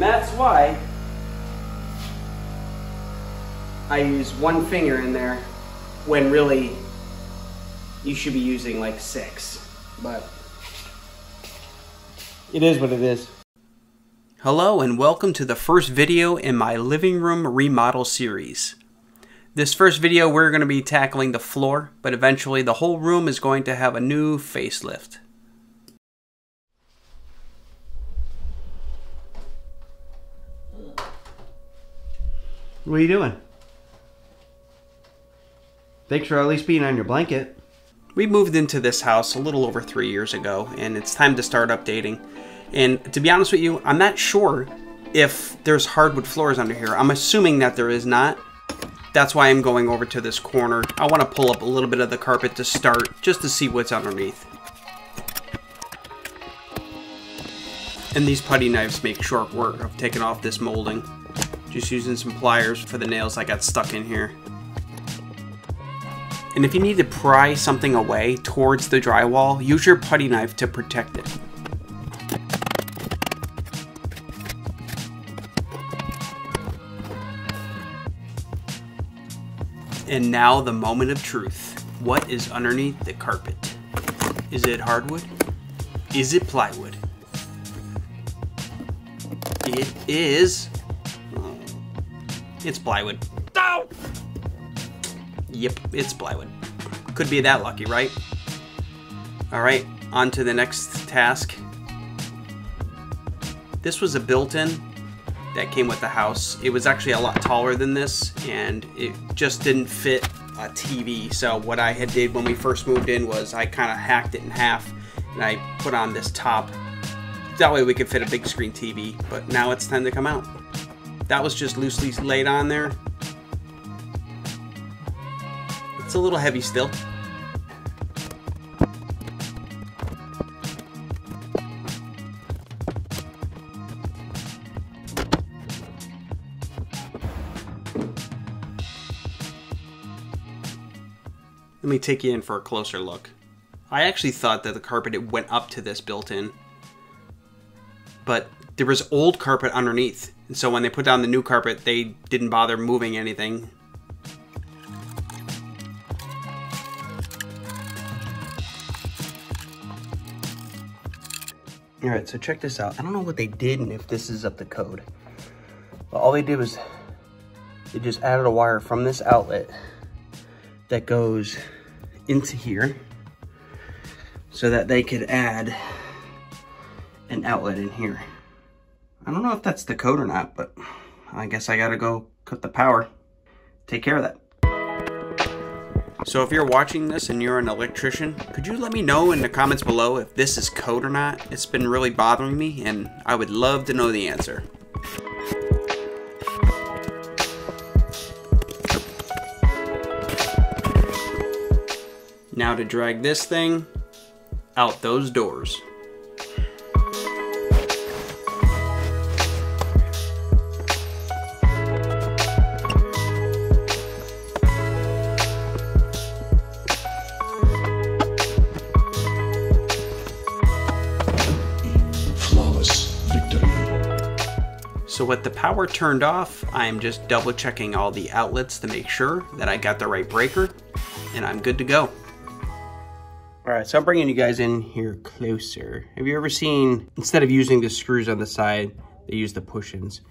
And that's why I use one finger in there when really you should be using like 6, but it is what it is. Hello and welcome to the first video in my living room remodel series. This first video we're going to be tackling the floor, but eventually the whole room is going to have a new facelift. What are you doing? Thanks for at least being on your blanket. We moved into this house a little over 3 years ago, and it's time to start updating. And to be honest with you, I'm not sure if there's hardwood floors under here. I'm assuming that there is not. That's why I'm going over to this corner. I want to pull up a little bit of the carpet to start, just to see what's underneath. And these putty knives make short work of taking off this molding. Just using some pliers for the nails that got stuck in here. And if you need to pry something away towards the drywall, use your putty knife to protect it. And now the moment of truth. What is underneath the carpet? Is it hardwood? Is it plywood? It is... oh, it's plywood. Ow! Yep, it's plywood. Could be that lucky, right? All right, on to the next task. This was a built-in that came with the house. It was actually a lot taller than this, and it just didn't fit a TV. So what I had did when we first moved in was I kind of hacked it in half, and I put on this top. That way we could fit a big screen TV, but now it's time to come out. That was just loosely laid on there. It's a little heavy still. Let me take you in for a closer look. I actually thought that the carpet, it went up to this built-in, but there was old carpet underneath. And so when they put down the new carpet, they didn't bother moving anything. All right, so check this out. I don't know what they did and if this is up to code, but all they did was they just added a wire from this outlet that goes into here so that they could add an outlet in here. I don't know if that's the code or not, but I guess I gotta go cut the power, take care of that. So if you're watching this and you're an electrician, could you let me know in the comments below if this is code or not? It's been really bothering me and I would love to know the answer. Now to drag this thing out those doors. Flawless victory. So with the power turned off, I'm just double checking all the outlets to make sure that I got the right breaker, and I'm good to go. All right, so I'm bringing you guys in here closer. Have you ever seen, instead of using the screws on the side, they use the push-ins?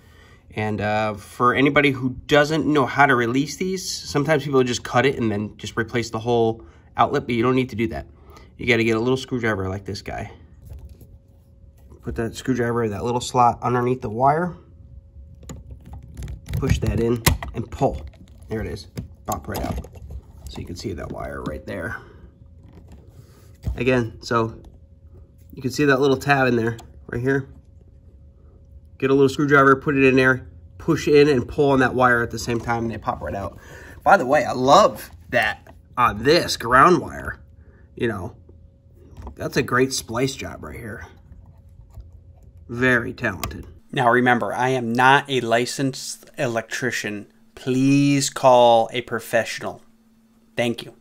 And for anybody who doesn't know how to release these, sometimes people just cut it and then just replace the whole outlet, but you don't need to do that. You gotta get a little screwdriver like this guy. Put that screwdriver in that little slot underneath the wire, push that in and pull. There it is, pop right out. So you can see that wire right there. Again, so you can see that little tab in there, right here. Get a little screwdriver, put it in there, push in and pull on that wire at the same time, and they pop right out. By the way, I love that on this ground wire, you know, that's a great splice job right here. Very talented. Now remember, I am not a licensed electrician. Please call a professional. Thank you.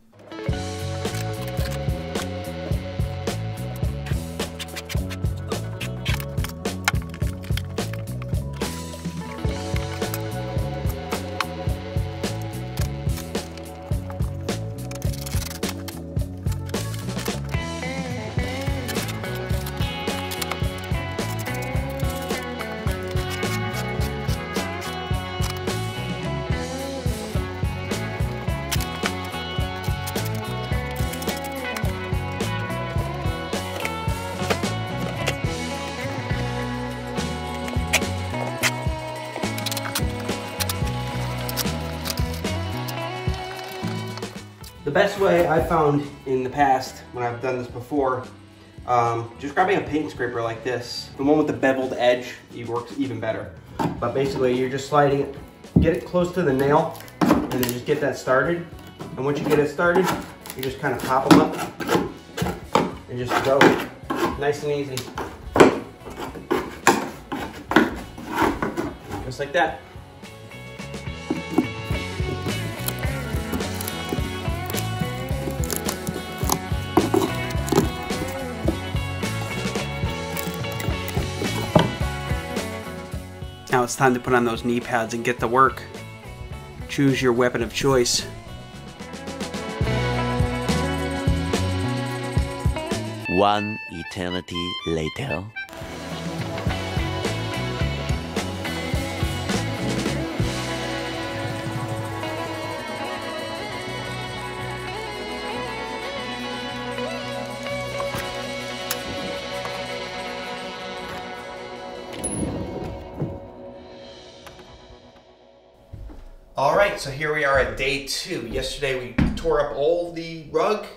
best way I've found in the past when I've done this before, just grabbing a paint scraper like this, the one with the beveled edge, it works even better. But basically you're just sliding it, get it close to the nail, and then just get that started. And once you get it started, you just kind of pop them up and just go nice and easy. Just like that. Now it's time to put on those knee pads and get to work. Choose your weapon of choice. One eternity later. All right, so here we are at day 2. Yesterday we tore up all the rug,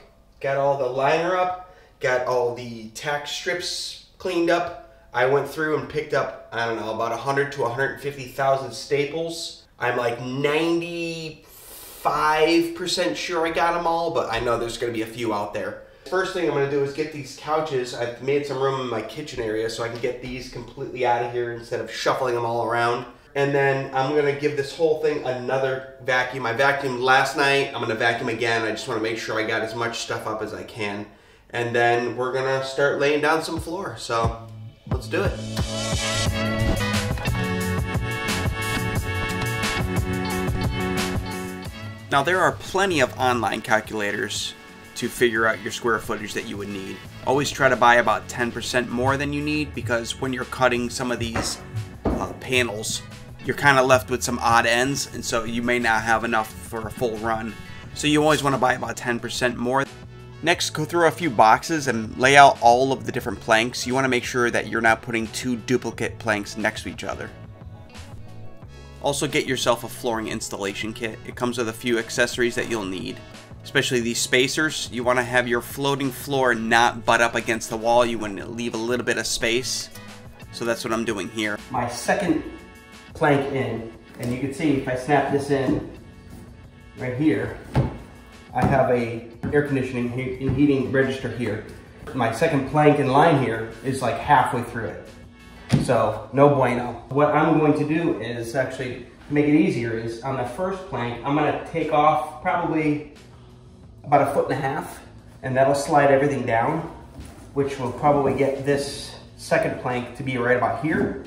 got all the liner up, got all the tack strips cleaned up. I went through and picked up, I don't know, about 100 to 150,000 staples. I'm like 95% sure I got them all, but I know there's gonna be a few out there. First thing I'm gonna do is get these couches. I've made some room in my kitchen area so I can get these completely out of here instead of shuffling them all around. And then I'm gonna give this whole thing another vacuum. I vacuumed last night, I'm gonna vacuum again. I just wanna make sure I got as much stuff up as I can. And then we're gonna start laying down some floor. So let's do it. Now there are plenty of online calculators to figure out your square footage that you would need. Always try to buy about 10% more than you need, because when you're cutting some of these panels, you're kind of left with some odd ends, and so you may not have enough for a full run. So you always want to buy about 10% more. Next, go through a few boxes and lay out all of the different planks. You want to make sure that you're not putting two duplicate planks next to each other. Also, get yourself a flooring installation kit. It comes with a few accessories that you'll need, especially these spacers. You want to have your floating floor not butt up against the wall. You want to leave a little bit of space. So that's what I'm doing here. My second plank in, and you can see if I snap this in right here, I have a air conditioning and heating register here. My second plank in line here is like halfway through it. So no bueno. What I'm going to do is actually make it easier is on the first plank, I'm gonna take off probably about 1.5 feet, and that'll slide everything down, which will probably get this second plank to be right about here.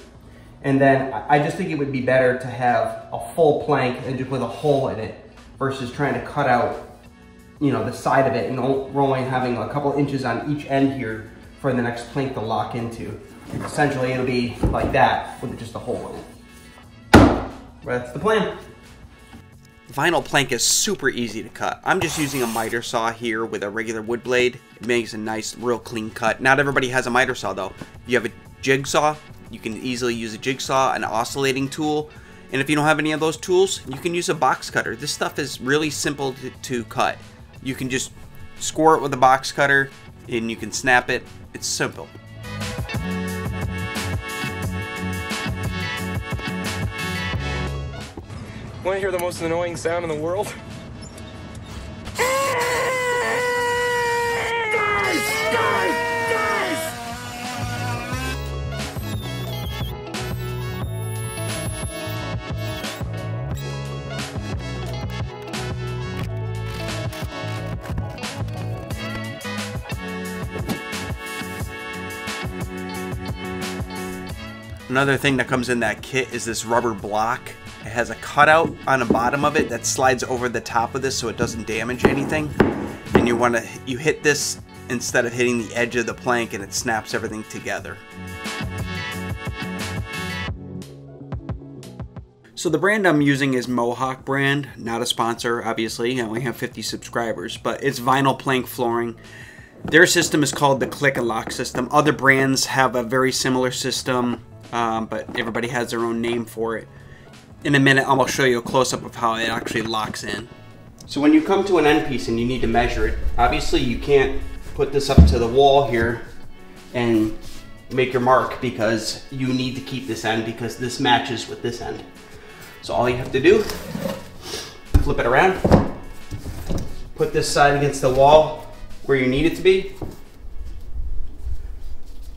And then I just think it would be better to have a full plank and just with a hole in it versus trying to cut out, you know, the side of it, and only having a couple inches on each end here for the next plank to lock into. Essentially, it'll be like that with just a hole in it. But that's the plan. Vinyl plank is super easy to cut. I'm just using a miter saw here with a regular wood blade. It makes a nice, real clean cut. Not everybody has a miter saw though. If you have a jigsaw, you can easily use a jigsaw, an oscillating tool. And if you don't have any of those tools, you can use a box cutter. This stuff is really simple to cut. You can just score it with a box cutter and you can snap it. It's simple. Want to hear the most annoying sound in the world? Another thing that comes in that kit is this rubber block. It has a cutout on the bottom of it that slides over the top of this so it doesn't damage anything. And you want to, you hit this instead of hitting the edge of the plank, and it snaps everything together. So the brand I'm using is Mohawk brand, not a sponsor, obviously. I only have 50 subscribers, but it's vinyl plank flooring. Their system is called the Click and Lock system. Other brands have a very similar system, but everybody has their own name for it. In a minute, I'll show you a close-up of how it actually locks in. So when you come to an end piece and you need to measure it, obviously you can't put this up to the wall here and make your mark, because you need to keep this end because this matches with this end. So all you have to do, flip it around, put this side against the wall where you need it to be,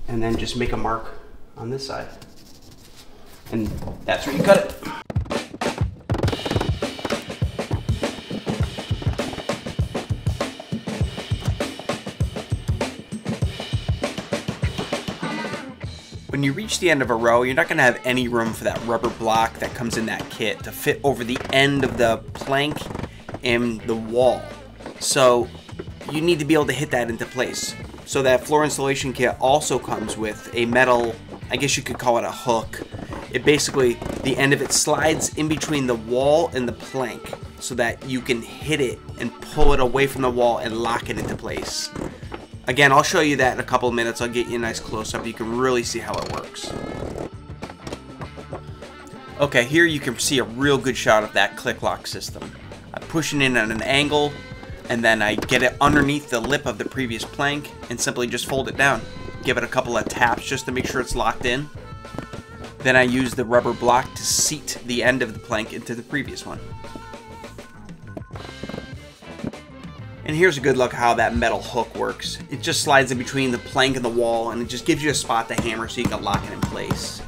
and then just make a mark on this side. And that's where you cut it. When you reach the end of a row, you're not gonna have any room for that rubber block that comes in that kit to fit over the end of the plank and the wall. So you need to be able to hit that into place. So that floor installation kit also comes with a metal, I guess you could call it a hook. It basically, the end of it slides in between the wall and the plank so that you can hit it and pull it away from the wall and lock it into place. Again, I'll show you that in a couple of minutes. I'll get you a nice close-up. You can really see how it works. Okay, here you can see a real good shot of that click lock system. I'm pushing in at an angle, and then I get it underneath the lip of the previous plank and simply just fold it down. Give it a couple of taps just to make sure it's locked in. Then I use the rubber block to seat the end of the plank into the previous one. And here's a good look how that metal hook works. It just slides in between the plank and the wall, and it just gives you a spot to hammer so you can lock it in place.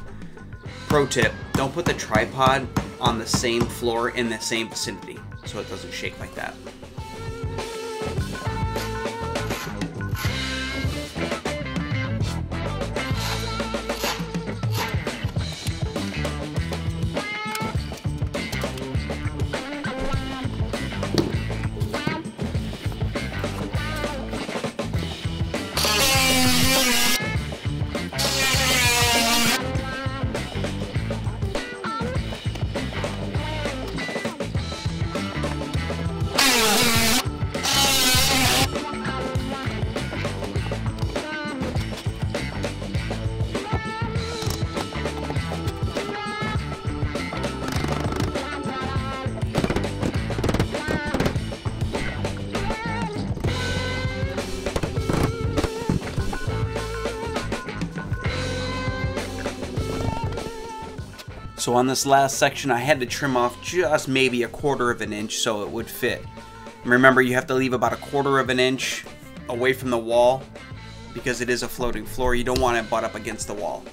Pro tip, don't put the tripod on the same floor in the same vicinity so it doesn't shake like that. So on this last section, I had to trim off just maybe a quarter of an inch so it would fit. And remember, you have to leave about a quarter of an inch away from the wall because it is a floating floor. You don't want it butt up against the wall.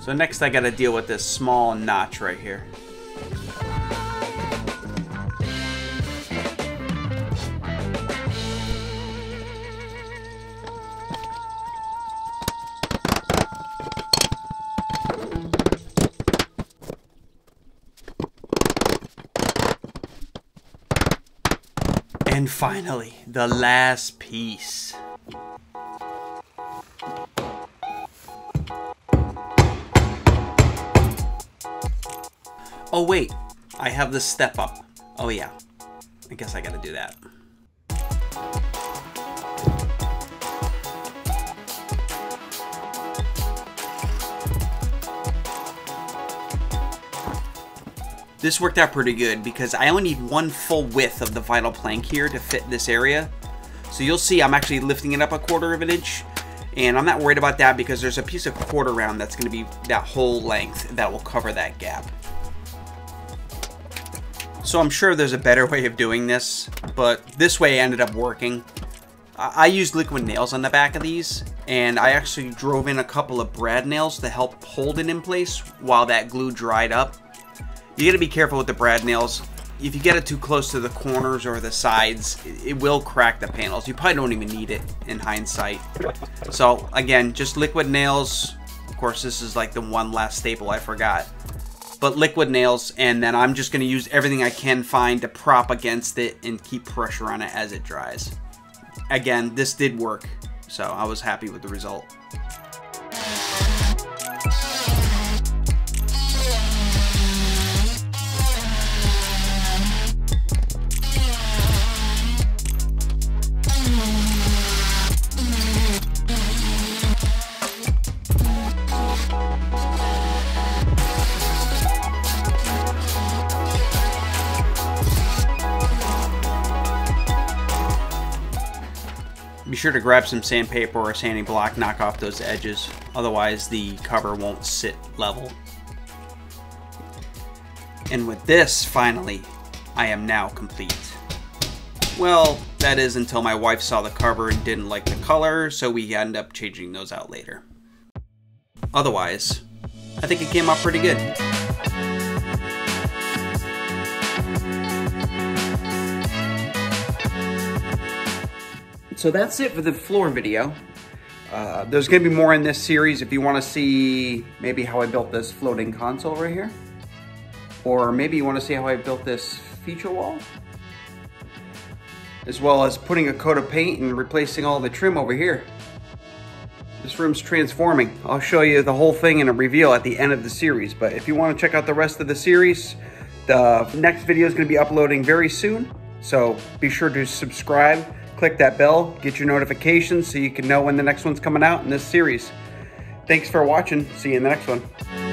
So next I gotta deal with this small notch right here. And finally, the last piece. Oh wait, I have the step up. Oh yeah, I guess I gotta do that. This worked out pretty good because I only need one full width of the vinyl plank here to fit this area. So you'll see I'm actually lifting it up a quarter of an inch, and I'm not worried about that because there's a piece of quarter round that's going to be that whole length that will cover that gap. So I'm sure there's a better way of doing this, but this way ended up working. I used liquid nails on the back of these, and I actually drove in a couple of brad nails to help hold it in place while that glue dried up. You gotta be careful with the brad nails. If you get it too close to the corners or the sides, it will crack the panels. You probably don't even need it in hindsight. So again, just liquid nails. Of course, this is like the one last staple I forgot. But liquid nails, and then I'm just gonna use everything I can find to prop against it and keep pressure on it as it dries. Again, this did work, so I was happy with the result. Be sure to grab some sandpaper or a sanding block, knock off those edges, otherwise the cover won't sit level. And with this, finally, I am now complete. Well, that is until my wife saw the cover and didn't like the color, so we ended up changing those out later. Otherwise, I think it came out pretty good. So that's it for the flooring video. There's gonna be more in this series if you wanna see maybe how I built this floating console right here. Or maybe you wanna see how I built this feature wall. As well as putting a coat of paint and replacing all the trim over here. This room's transforming. I'll show you the whole thing in a reveal at the end of the series. But if you wanna check out the rest of the series, the next video is gonna be uploading very soon. So be sure to subscribe. Click that bell, get your notifications so you can know when the next one's coming out in this series. Thanks for watching. See you in the next one.